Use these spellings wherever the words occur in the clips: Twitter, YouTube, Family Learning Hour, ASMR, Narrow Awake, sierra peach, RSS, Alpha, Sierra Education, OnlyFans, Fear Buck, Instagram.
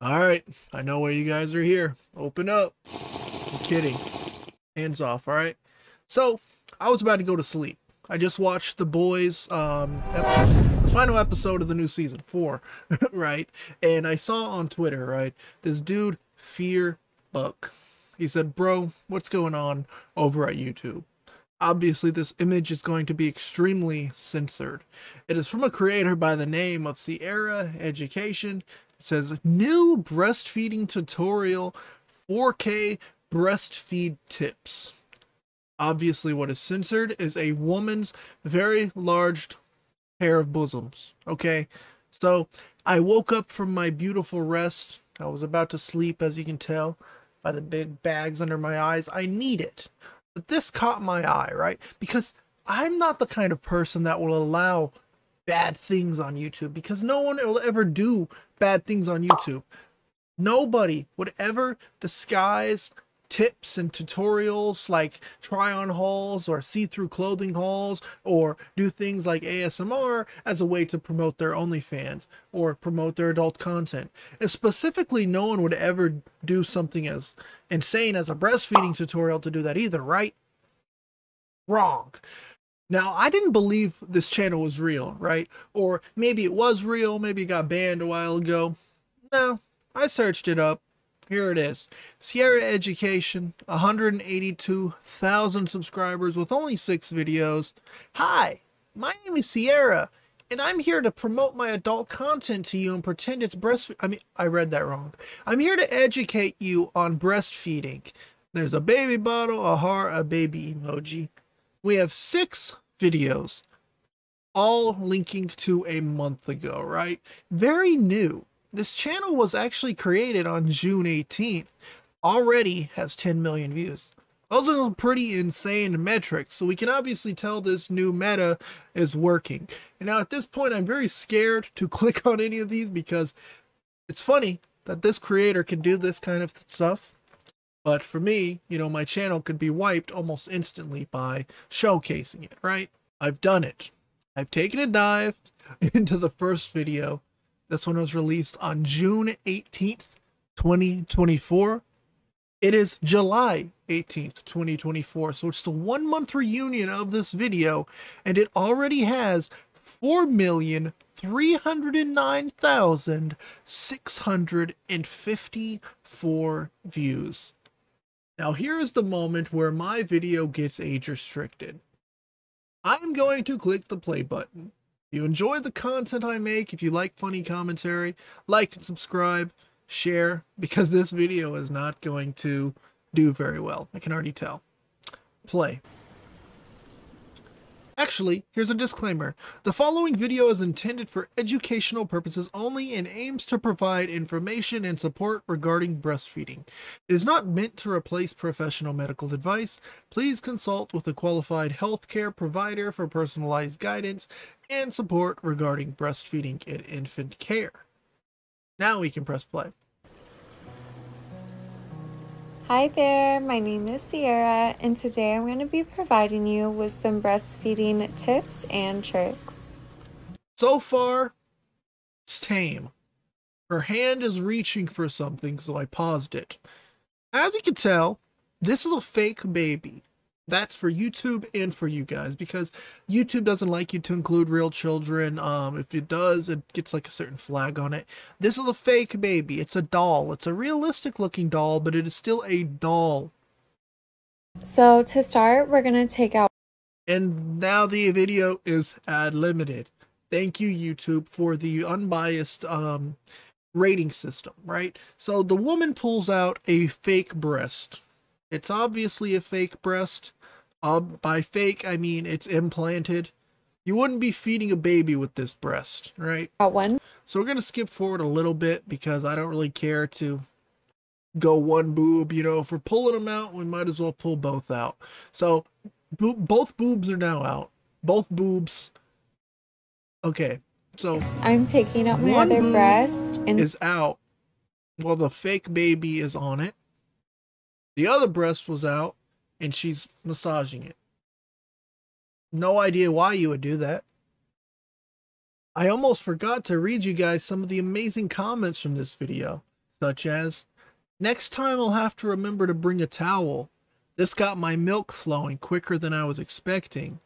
All right, I know why you guys are here. Open up. I'm kidding. Hands off, all right? So, I was about to go to sleep. I just watched The Boys, the final episode of the new season 4, right? And I saw on Twitter, right, this dude, Fear Buck. He said, bro, what's going on over at YouTube? Obviously, this image is going to be extremely censored. It is from a creator by the name of Sierra Education. It says, new breastfeeding tutorial, 4K breastfeed tips. Obviously, what is censored is a woman's very large pair of bosoms, okay? So, I woke up from my beautiful rest. I was about to sleep, as you can tell, by the big bags under my eyes. I need it. But this caught my eye, right? Because I'm not the kind of person that will allow bad things on YouTube, because no one will ever do bad things on YouTube. Nobody would ever disguise tips and tutorials like try on hauls or see-through clothing hauls, or do things like ASMR as a way to promote their OnlyFans or promote their adult content. And specifically, no one would ever do something as insane as a breastfeeding tutorial to do that either, right? Wrong. Now, I didn't believe this channel was real, right? Or maybe it was real, maybe it got banned a while ago. No, I searched it up. Here it is. Sierra Education, 182,000 subscribers with only 6 videos. Hi, my name is Sierra, and I'm here to promote my adult content to you and pretend it's breastfeeding. I mean, I read that wrong. I'm here to educate you on breastfeeding. There's a baby bottle, a heart, a baby emoji. We have 6 videos, all linking to a month ago, right? Very new. This channel was actually created on June 18th, already has 10 million views. Those are some pretty insane metrics, so we can obviously tell this new meta is working. And now at this point, I'm very scared to click on any of these, because it's funny that this creator can do this kind of stuff. But for me, you know, my channel could be wiped almost instantly by showcasing it, right? I've done it. I've taken a dive into the first video. This one was released on June 18th, 2024. It is July 18th, 2024. So it's the 1-month reunion of this video, and it already has 4,309,654 views. Now here is the moment where my video gets age restricted. I'm going to click the play button. If you enjoy the content I make, if you like funny commentary, like and subscribe, share, because this video is not going to do very well. I can already tell. Play. Actually, here's a disclaimer. The following video is intended for educational purposes only and aims to provide information and support regarding breastfeeding. It is not meant to replace professional medical advice. Please consult with a qualified healthcare provider for personalized guidance and support regarding breastfeeding and infant care. Now we can press play. Hi there, my name is Sierra, and today I'm going to be providing you with some breastfeeding tips and tricks. So far, it's tame. Her hand is reaching for something, so I paused it. As you can tell, this is a fake baby. That's for YouTube and for you guys, because YouTube doesn't like you to include real children. If it does, it gets like a certain flag on it. This is a fake baby. It's a doll. It's a realistic looking doll, but it is still a doll. So to start, we're going to take out. And now the video is ad limited. Thank you, YouTube, for the unbiased rating system, right? So the woman pulls out a fake breast. It's obviously a fake breast. By fake, I mean it's implanted. You wouldn't be feeding a baby with this breast, right? One. So we're going to skip forward a little bit because I don't really care to go one boob. You know, if we're pulling them out, we might as well pull both out. So both boobs are now out. Both boobs. Okay, so I'm taking out my other breast. And is out. Well, the fake baby is on it. The other breast was out, and she's massaging it. No idea why you would do that. I almost forgot to read you guys some of the amazing comments from this video. such as, next time I'll have to remember to bring a towel. This got my milk flowing quicker than I was expecting.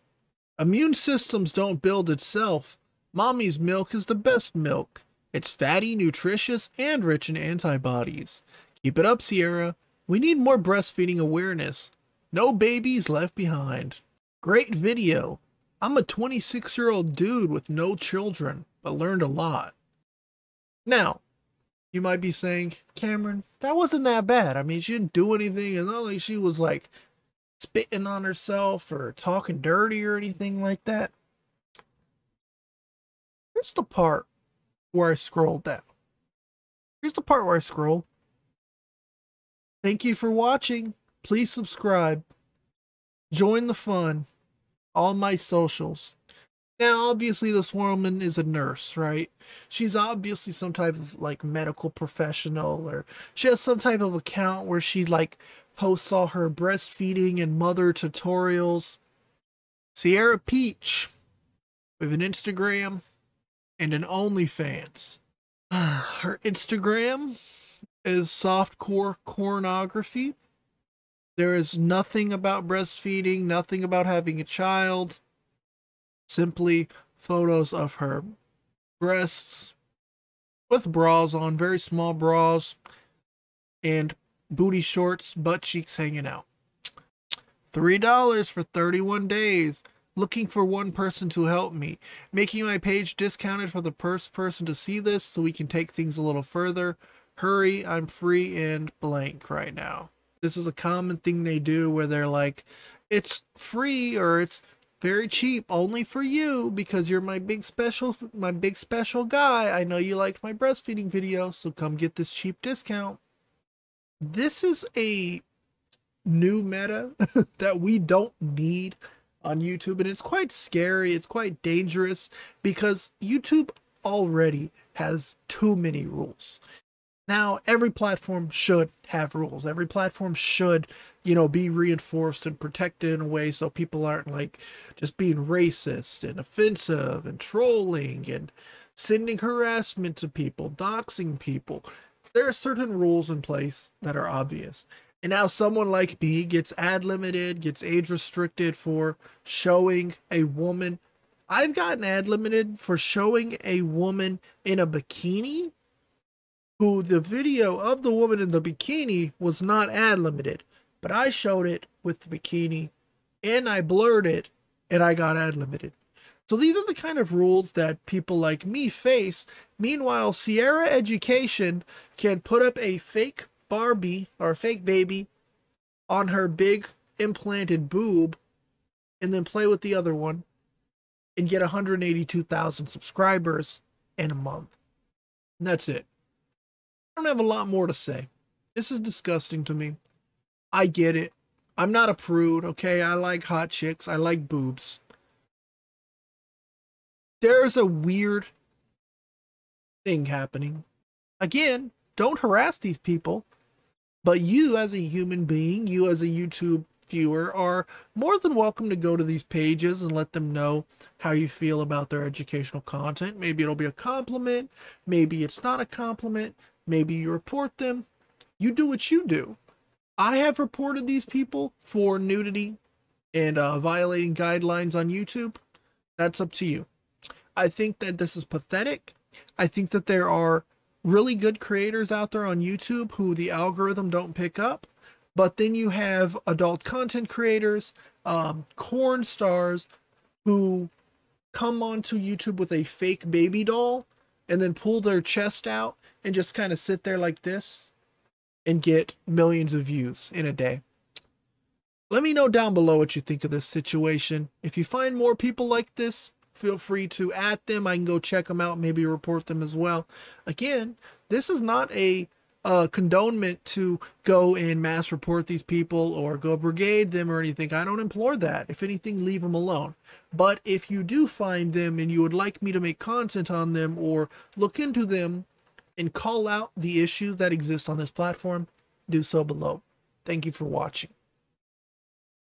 Immune systems don't build itself. Mommy's milk is the best milk. It's fatty, nutritious, and rich in antibodies. Keep it up, Sierra. We need more breastfeeding awareness. No babies left behind. Great video. I'm a 26-year-old dude with no children, but learned a lot. Now, you might be saying, Cameron, that wasn't that bad. I mean, she didn't do anything. It's not like she was, like, spitting on herself or talking dirty or anything like that. Here's the part where I scrolled down. Here's the part where I scrolled. Thank you for watching. Please subscribe. Join the fun. All my socials. Now, obviously, this woman is a nurse, right? She's obviously some type of, like, medical professional, or she has some type of account where she, like, posts all her breastfeeding and mother tutorials. Sierra Peach with an Instagram and an OnlyFans. Her Instagram is softcore pornography. There is nothing about breastfeeding, nothing about having a child. Simply photos of her breasts with bras on, very small bras, and booty shorts, butt cheeks hanging out. $3 for 31 days. Looking for one person to help me. Making my page discounted for the first person to see this so we can take things a little further. Hurry, I'm free and blank right now. This is a common thing they do where they're like, it's free or it's very cheap, only for you because you're my big special guy. I know you liked my breastfeeding video, so come get this cheap discount. This is a new meta that we don't need on YouTube, and it's quite scary. It's quite dangerous because YouTube already has too many rules. Now, every platform should have rules. Every platform should, you know, be reinforced and protected in a way so people aren't, like, just being racist and offensive and trolling and sending harassment to people, doxing people. There are certain rules in place that are obvious. And now someone like me gets ad limited, gets age restricted for showing a woman. I've gotten ad limited for showing a woman in a bikini. Who the video of the woman in the bikini was not ad limited, but I showed it with the bikini and I blurred it and I got ad limited. So these are the kind of rules that people like me face. Meanwhile, Sierra Education can put up a fake Barbie or a fake baby on her big implanted boob and then play with the other one and get 182,000 subscribers in a month. And that's it. I don't have a lot more to say. This is disgusting to me. I get it. I'm not a prude, okay? I like hot chicks. I like boobs. There's a weird thing happening. Again, don't harass these people. But you as a human being, you as a YouTube viewer, are more than welcome to go to these pages and let them know how you feel about their educational content. Maybe it'll be a compliment. Maybe it's not a compliment. Maybe you report them. You do what you do. I have reported these people for nudity and violating guidelines on YouTube. That's up to you. I think that this is pathetic. I think that there are really good creators out there on YouTube who the algorithm don't pick up. But then you have adult content creators, porn stars who come onto YouTube with a fake baby doll and then pull their chest out and just kind of sit there like this and get millions of views in a day. Let me know down below what you think of this situation. If you find more people like this, feel free to add them. I can go check them out, maybe report them as well. Again, this is not a condonement to go and mass report these people or go brigade them or anything. I don't implore that. If anything, leave them alone. But if you do find them and you would like me to make content on them or look into them and call out the issues that exist on this platform, do so below. Thank you for watching.